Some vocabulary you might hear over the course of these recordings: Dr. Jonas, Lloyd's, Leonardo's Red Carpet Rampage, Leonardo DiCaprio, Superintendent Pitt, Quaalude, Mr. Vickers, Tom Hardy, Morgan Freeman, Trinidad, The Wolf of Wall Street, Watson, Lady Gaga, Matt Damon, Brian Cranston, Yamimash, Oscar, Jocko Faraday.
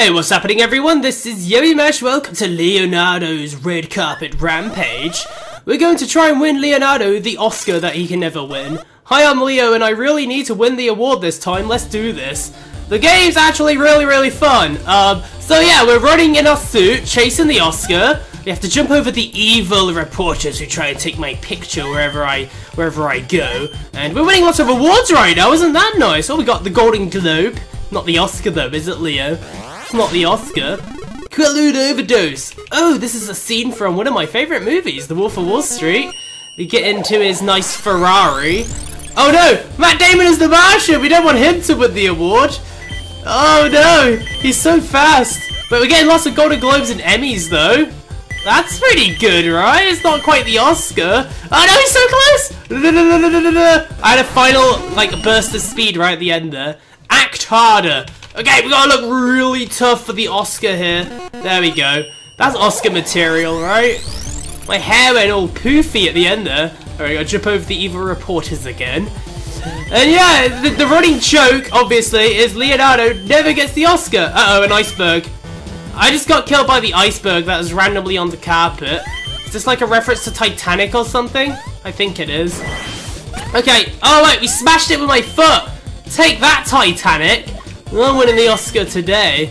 Hey, what's happening everyone? This is Yamimash. Welcome to Leonardo's Red Carpet Rampage. We're going to try and win Leonardo the Oscar that he can never win. Hi, I'm Leo and I really need to win the award this time. Let's do this. The game's actually really fun. So yeah, we're running in our suit, chasing the Oscar. We have to jump over the evil reporters who try and take my picture wherever I go. And we're winning lots of awards right now, isn't that nice? Oh, we got the Golden Globe. Not the Oscar though, is it, Leo? Not the Oscar. Quaalude overdose. Oh, this is a scene from one of my favourite movies, The Wolf of Wall Street. We get into his nice Ferrari. Oh no! Matt Damon is the Martian! We don't want him to win the award! Oh no! He's so fast! But we're getting lots of Golden Globes and Emmys though. That's pretty good, right? It's not quite the Oscar. Oh no, he's so close! I had a final, like, burst of speed right at the end there. Act harder! Okay, we gotta look really tough for the Oscar here. There we go. That's Oscar material, right? My hair went all poofy at the end there. Alright, gotta jump over the evil reporters again. And yeah, the running joke, obviously, is Leonardo never gets the Oscar. Uh-oh, an iceberg. I just got killed by the iceberg that was randomly on the carpet. Is this like a reference to Titanic or something? I think it is. Okay, oh wait, we smashed it with my foot! Take that, Titanic! I'm winning the Oscar today.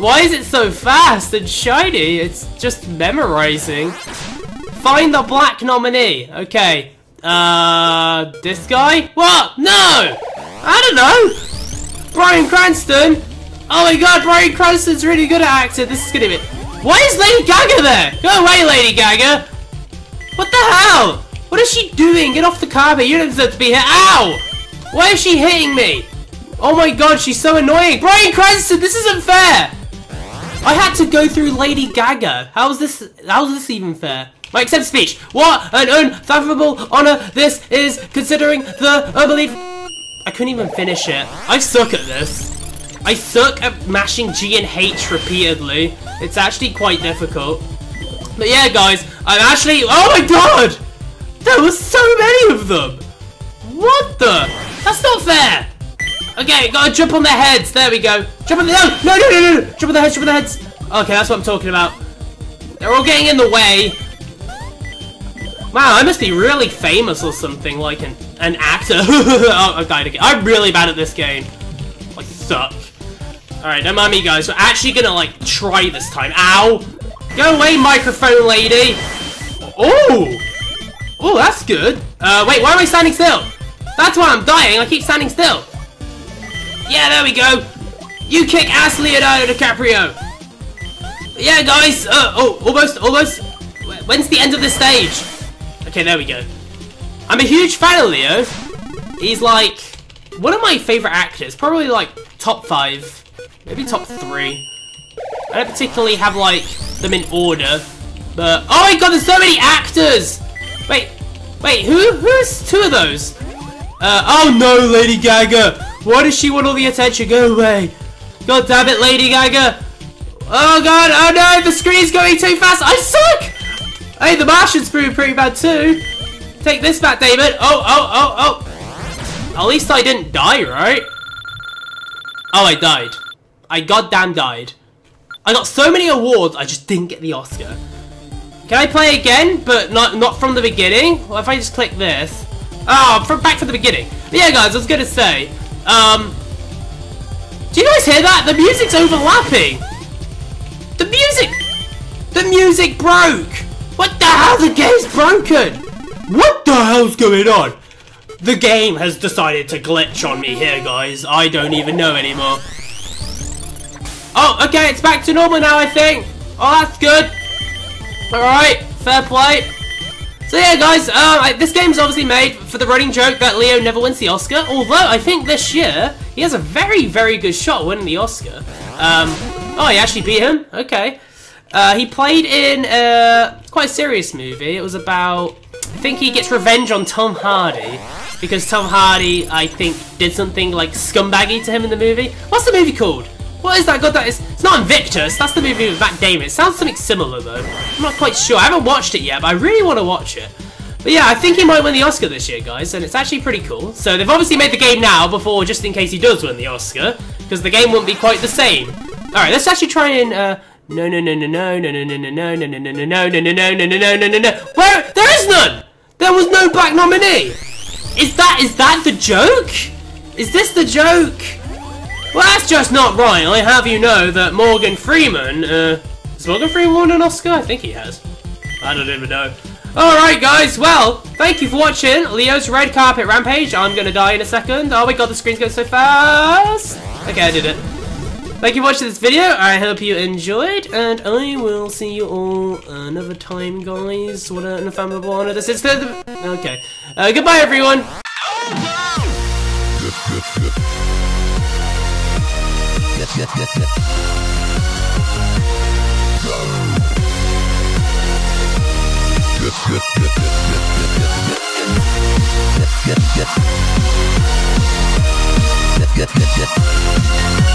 Why is it so fast and shiny? It's just memorizing. Find the black nominee. Okay. This guy? What? No! I don't know! Brian Cranston? Oh my god, Brian Cranston's really good at acting. This is gonna be... Why is Lady Gaga there? Go away, Lady Gaga! What the hell? What is she doing? Get off the carpet. You don't deserve to be here. Ow! Why is she hitting me? Oh my god, she's so annoying! Brian Cranston, this isn't fair! I had to go through Lady Gaga. How's this even fair? My acceptance speech! What an unfathomable honor this is, considering the unbelief... I couldn't even finish it. I suck at this. I suck at mashing G and H repeatedly. It's actually quite difficult. But yeah, guys, I'm actually... Oh my god! There were so many of them! What the? That's not fair! Okay, gotta jump on their heads. There we go. Jump on the no! Jump on their heads. Jump on their heads. Okay, that's what I'm talking about. They're all getting in the way. Wow, I must be really famous or something, like an actor. Oh, I died again. I'm really bad at this game. I suck. All right, don't mind me, guys. We're actually gonna like try this time. Ow! Go away, microphone lady. Oh, oh, that's good. Wait, why am I standing still? That's why I'm dying. I keep standing still. Yeah, there we go. You kick ass, Leonardo DiCaprio. Yeah, guys. Oh, almost. When's the end of this stage? Okay, there we go. I'm a huge fan of Leo. He's like one of my favorite actors. Probably like top 5, maybe top 3. I don't particularly have like them in order, but oh my god, there's so many actors. Wait, who's 2 of those? Oh no, Lady Gaga. Why does she want all the attention? Go away. God damn it, Lady Gaga. Oh god, oh no, the screen's going too fast. I suck! Hey, the Martian's pretty bad too. Take this, Matt Damon. Oh. At least I didn't die, right? Oh, I died. I goddamn died. I got so many awards, I just didn't get the Oscar. Can I play again, but not from the beginning? Well, if I just click this. Oh, from back to the beginning. But yeah, guys, I was gonna say... do you guys hear that? The music's overlapping! The music broke! What the hell? The game's broken! What the hell's going on? The game has decided to glitch on me here, guys. I don't even know anymore. Oh, okay, it's back to normal now, I think. Oh, that's good. Alright, fair play. So yeah, guys, this game's obviously made for the running joke that Leo never wins the Oscar, although I think this year he has a very good shot winning the Oscar. Oh, he actually beat him? Okay. He played in quite a serious movie. It was about... I think he gets revenge on Tom Hardy, because Tom Hardy, I think, did something, like, scumbaggy to him in the movie. What's the movie called? What is that? God, that is... It's not Invictus. That's the movie with Matt Damon. It sounds something similar, though. I'm not quite sure. I haven't watched it yet, but I really want to watch it. But yeah, I think he might win the Oscar this year, guys, and it's actually pretty cool. So they've obviously made the game now before, just in case he does win the Oscar, because the game wouldn't be quite the same. Alright, let's actually try and no. Where? There is none! There was no black nominee! Is that the joke? Is this the joke? Well, that's just not right. I have you know that Morgan Freeman, has Morgan Freeman won an Oscar? I think he has. I don't even know. Alright guys, well, thank you for watching Leo's Red Carpet Rampage. I'm gonna die in a second. Oh my god, the screen's going so fast! Okay, I did it. Thank you for watching this video, I hope you enjoyed, and I will see you all another time, guys. What an unfathomable honor this is. Okay. Goodbye, everyone!